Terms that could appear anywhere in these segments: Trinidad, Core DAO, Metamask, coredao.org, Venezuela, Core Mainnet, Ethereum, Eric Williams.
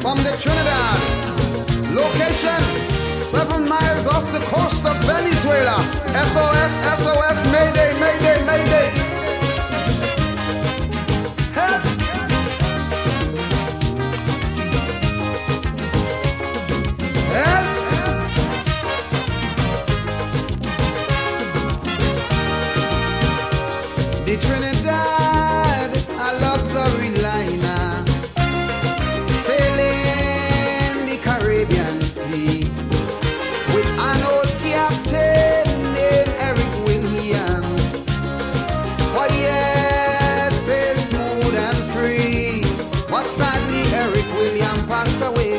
from the Trinidad. Location, 7 miles off the coast of Venezuela. SOS, SOS, Mayday, Mayday, Mayday. Help! Help! The Trinidad, a luxury liner, sailing the Caribbean Sea, with an old captain named Eric Williams. For years, sailed smooth and free, but sadly Eric Williams passed away.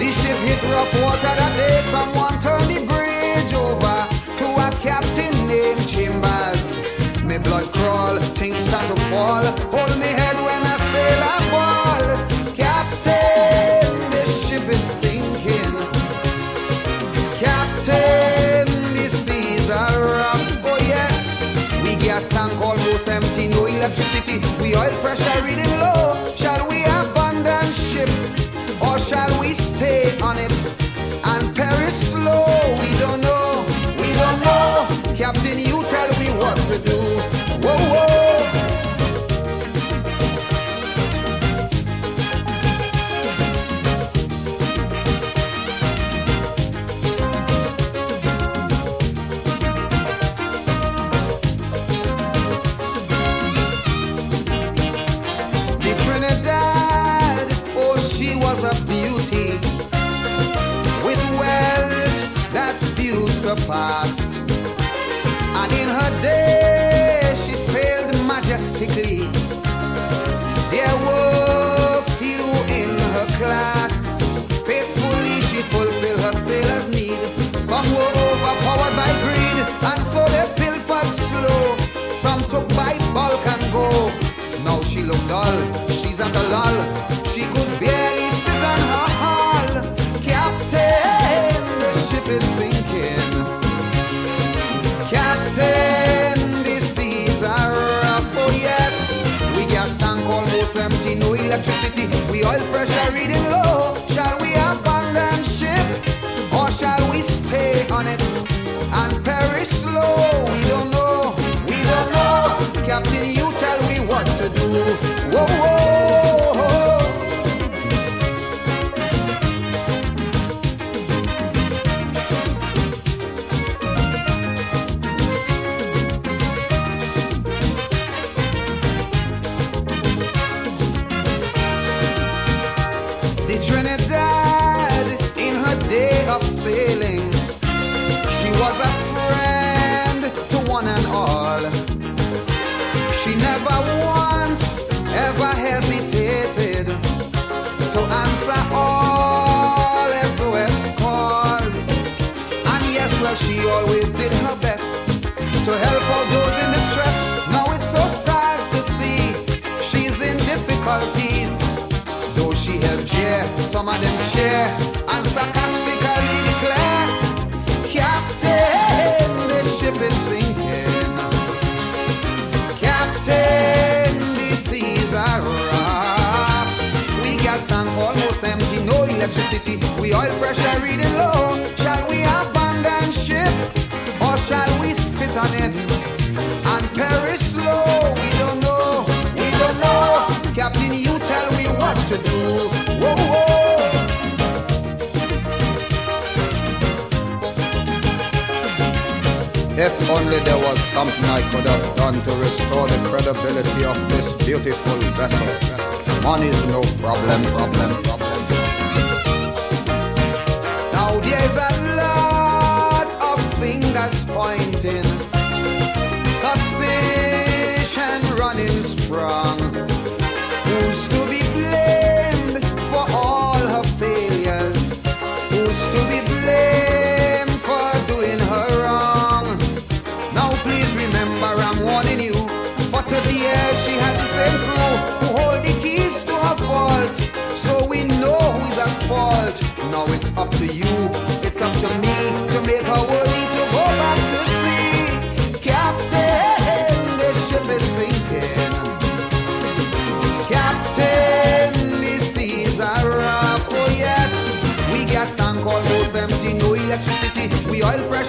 The ship hit rough water that day. Someone turned the bridge over to a captain named Chambers. My blood crawl, things start to fall. Hold me head when I sail a ball. Captain, this ship is sinking. Captain, the seas are rough. Oh yes, we gas tank almost empty, no electricity. We oil pressure reading low. Shall we abandon ship, or shall we stay on it and perish slow? We don't know, we don't know. Captain, you tell me what to do. Whoa, whoa. The Trinidad, oh, she was a beauty, with wealth that few surpassed. And in her day, she sailed majestically. There were few in her class. Faithfully, she fulfilled her sailor's need. Some were overpowered by greed, and so they pilfered slow. Some took by bulk and go. Now she looked dull, she's at the lull. She could barely sit on her hull. Captain, the ship is sinking. Captain, the seas are rough, oh yes. We gas tank almost empty, no electricity. We oil pressure reading low. Shall we abandon ship, or shall we stay on it and perish slow? We don't know, we don't know. Captain, you tell me what to do. Whoa, whoa, whoa. Trinidad, in her day of sailing, she was a friend to one and all. She never once ever hesitated to answer all SOS calls. And yes, well, she always did her best to help out those in distress. Now it's so sad to see she's in difficulties. Though she helped cheer, some of them cheer and sarcastically declare, Captain, the ship is sinking. Captain, the seas are rough. We gas tank almost empty, no electricity. We oil pressure reading low. Shall we abandon ship, or shall we sit on it and perish slow? We don't know, we don't know. Captain, you tell me what to do. Whoa, whoa. If only there was something I could have done to restore the credibility of this beautiful vessel. Money's no problem. Now there's a lot of fingers pointing, suspicion running strong. Who's to be blamed for all her failures? Who's to be blamed for doing her wrong? Now please remember, I'm warning you. For 30 years she had the same crew who hold the keys to her vault, so we know who's at fault. Now it's up to you, it's up to me, to make her worthy to go back to sea. Captain, the ship is sinking. Captain, the seas are rough. electricity. We oil pressure.